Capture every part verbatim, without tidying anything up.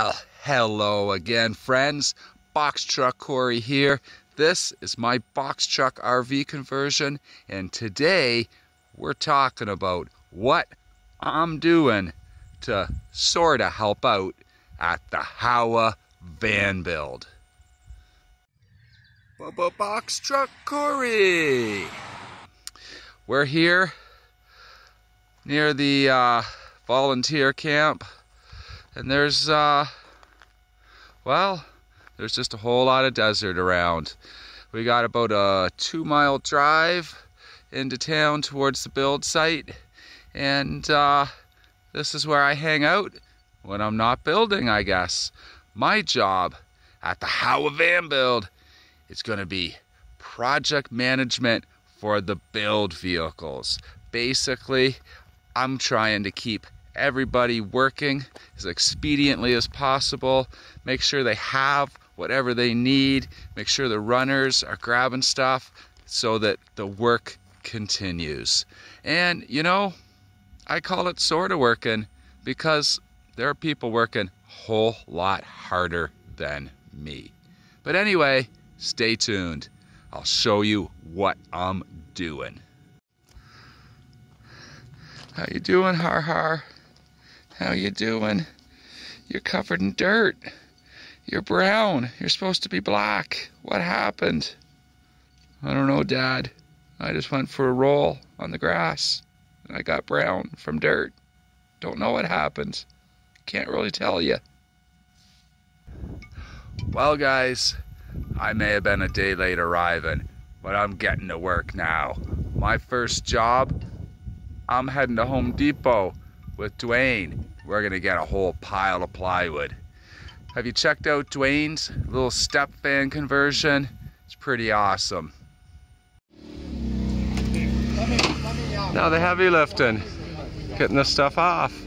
Well, hello again, friends. Box Truck Cory here. This is my box truck R V conversion, and today we're talking about what I'm doing to sort of help out at the Howa Van Build. Box Truck Cory. We're here near the uh, volunteer camp, and there's, uh, well, there's just a whole lot of desert around. We got about a two mile drive into town towards the build site, and uh, this is where I hang out when I'm not building, I guess. My job at the Howa Van Build is gonna be project management for the build vehicles. Basically, I'm trying to keep everybody working as expediently as possible, make sure they have whatever they need, make sure the runners are grabbing stuff so that the work continues. And you know, I call it sort of working because there are people working a whole lot harder than me. But anyway, stay tuned. I'll show you what I'm doing. How you doing, Har Har? How you doing? You're covered in dirt. You're brown. You're supposed to be black. What happened? I don't know, Dad. I just went for a roll on the grass, and I got brown from dirt. Don't know what happened. Can't really tell you. Well, guys, I may have been a day late arriving, but I'm getting to work now. My first job, I'm heading to Home Depot with Dwayne. We're gonna get a whole pile of plywood. Have you checked out Dwayne's little step van conversion? It's pretty awesome. Now the heavy lifting, getting the stuff off.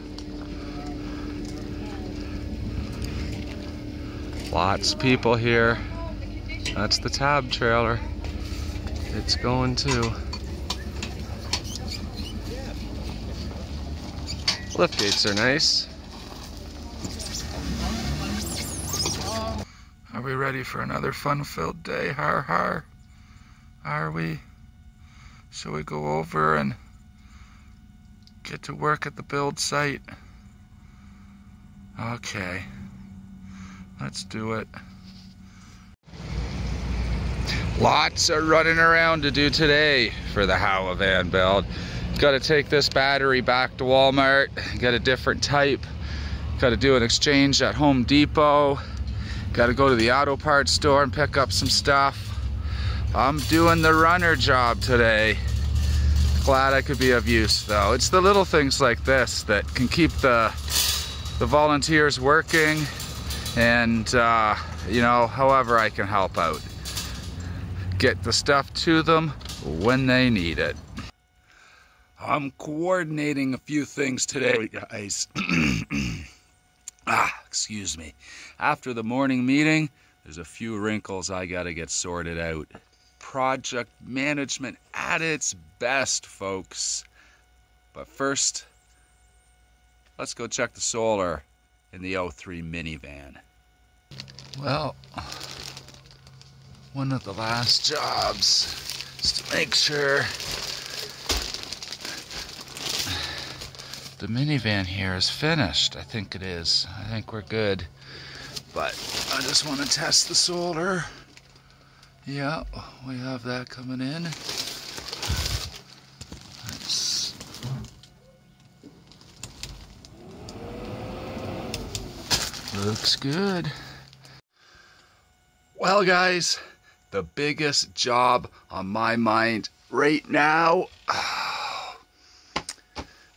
Lots of people here. That's the tab trailer. It's going to. Lift gates are nice. Are we ready for another fun-filled day, Har Har? Are we? Shall we go over and get to work at the build site? Okay, let's do it. Lots of running around to do today for the Howa Van Build. Got to take this battery back to Walmart, get a different type. Got to do an exchange at Home Depot. Got to go to the auto parts store and pick up some stuff. I'm doing the runner job today. Glad I could be of use, though. It's the little things like this that can keep the the volunteers working, and uh, you know, however I can help out. Get the stuff to them when they need it. I'm coordinating a few things today, guys. ah, excuse me. After the morning meeting, there's a few wrinkles I gotta get sorted out. Project management at its best, folks. But first, let's go check the solar in the O three minivan. Well, one of the last jobs is to make sure the minivan here is finished. I think it is. I think we're good. But I just want to test the solar. Yeah, we have that coming in. Let's... Looks good. Well, guys, the biggest job on my mind right now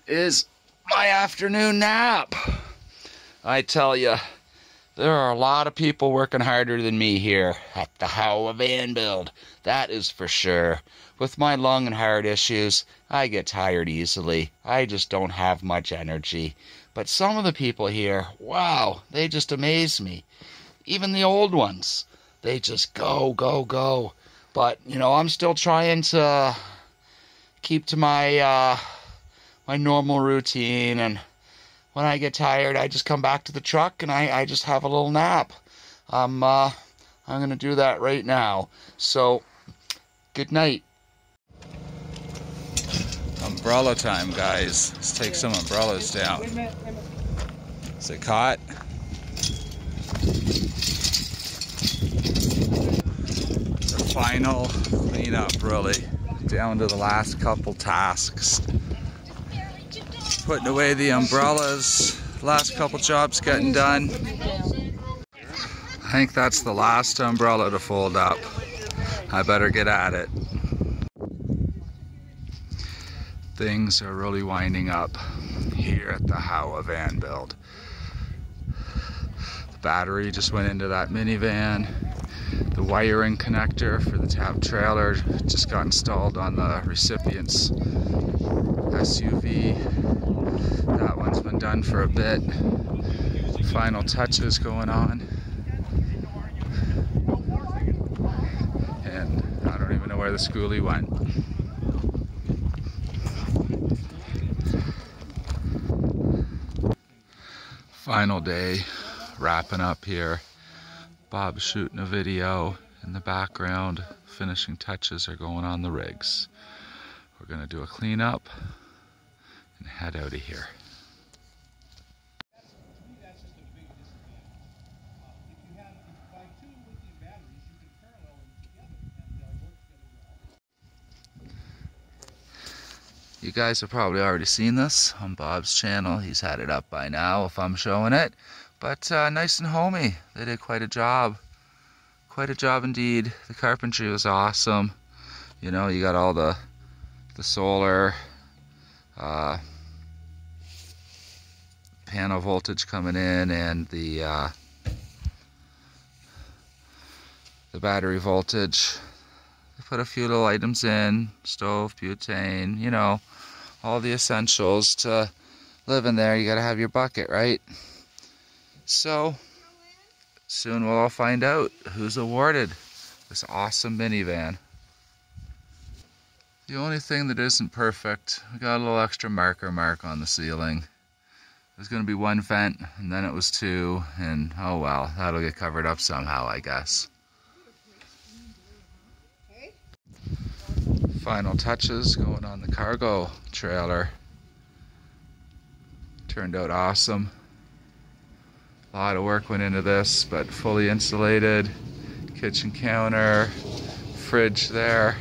is my afternoon nap. I tell you, there are a lot of people working harder than me here at the Howa Van Build. That is for sure. With my lung and heart issues, I get tired easily. I just don't have much energy. But some of the people here, wow, they just amaze me. Even the old ones, they just go, go, go. But, you know, I'm still trying to keep to my, uh, my normal routine, and when I get tired, I just come back to the truck and I, I just have a little nap. I'm, uh, I'm going to do that right now. So, good night. Umbrella time, guys. Let's take some umbrellas down. Wait a minute, wait a minute. Is it caught? The final cleanup, really. Down to the last couple tasks. Putting away the umbrellas. Last couple jobs getting done. I think that's the last umbrella to fold up. I better get at it. Things are really winding up here at the Howa Van Build. The battery just went into that minivan. The wiring connector for the tab trailer just got installed on the recipient's S U V. That one's been done for a bit. Final touches going on. And I don't even know where the schoolie went. Final day, wrapping up here. Bob's shooting a video in the background. Finishing touches are going on the rigs. We're gonna do a cleanup and head out of here. You guys have probably already seen this on Bob's channel. He's had it up by now if I'm showing it. But uh, nice and homey. They did quite a job. Quite a job indeed. The carpentry was awesome. You know, you got all the, the solar uh, panel voltage coming in and the, uh, the battery voltage. Put a few little items in, stove, butane, you know, all the essentials to live in there. You gotta have your bucket, right? So, soon we'll all find out who's awarded this awesome minivan. The only thing that isn't perfect, we got a little extra marker mark on the ceiling. There's gonna be one vent, and then it was two, and oh well, that'll get covered up somehow, I guess. Final touches going on the cargo trailer. Turned out awesome. A lot of work went into this, but fully insulated. Kitchen counter, fridge there.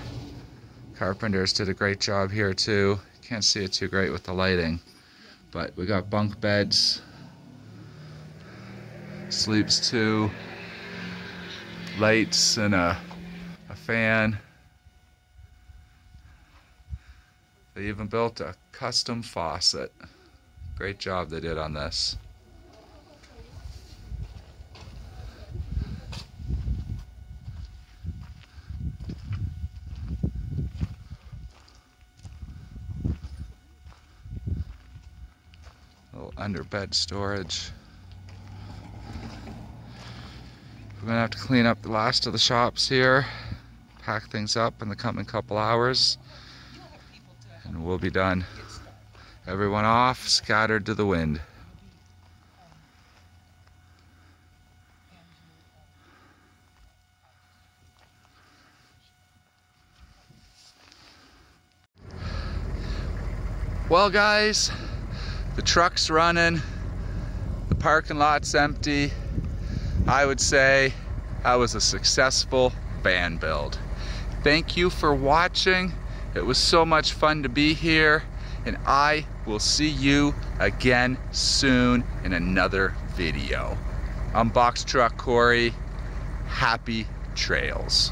Carpenters did a great job here too. Can't see it too great with the lighting, but we got bunk beds. Sleeps two. Lights and a, a fan. They even built a custom faucet. Great job they did on this. Little underbed storage. We're gonna have to clean up the last of the shops here, pack things up in the coming couple hours. And we'll be done. Everyone off, scattered to the wind. Well, guys, the truck's running, the parking lot's empty. I would say that was a successful van build. Thank you for watching. It was so much fun to be here, and I will see you again soon in another video. I'm Box Truck Cory. Happy trails.